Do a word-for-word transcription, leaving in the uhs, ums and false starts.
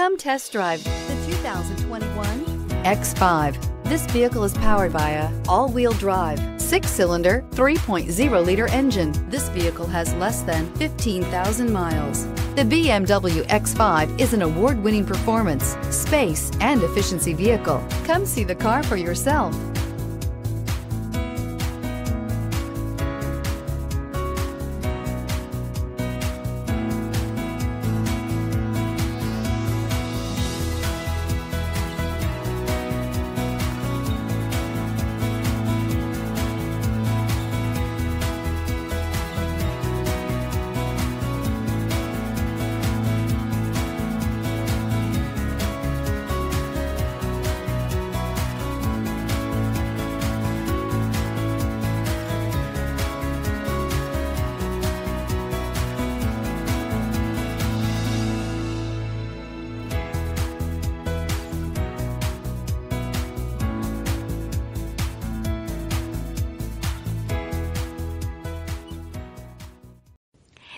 Come test drive the two thousand twenty-one X five. This vehicle is powered by a all-wheel drive, six-cylinder, three point oh liter engine. This vehicle has less than fifteen thousand miles. The B M W X five is an award-winning performance, space, and efficiency vehicle. Come see the car for yourself.